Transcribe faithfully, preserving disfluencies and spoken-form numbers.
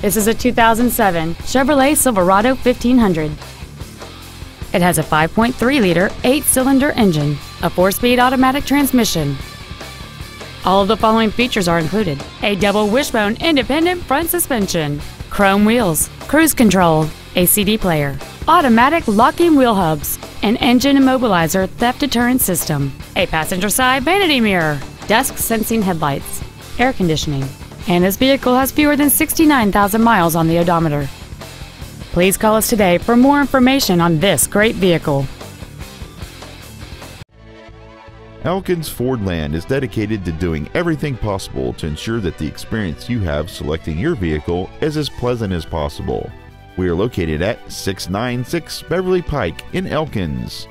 This is a two thousand seven Chevrolet Silverado fifteen hundred. It has a five point three liter eight-cylinder engine, a four-speed automatic transmission. All of the following features are included: a double wishbone independent front suspension, chrome wheels, cruise control, a C D player, automatic locking wheel hubs, an engine immobilizer theft deterrent system, a passenger side vanity mirror, dusk sensing headlights, air conditioning, and this vehicle has fewer than sixty-nine thousand miles on the odometer. Please call us today for more information on this great vehicle. Elkins Ford Land is dedicated to doing everything possible to ensure that the experience you have selecting your vehicle is as pleasant as possible. We are located at six ninety-six Beverly Pike in Elkins.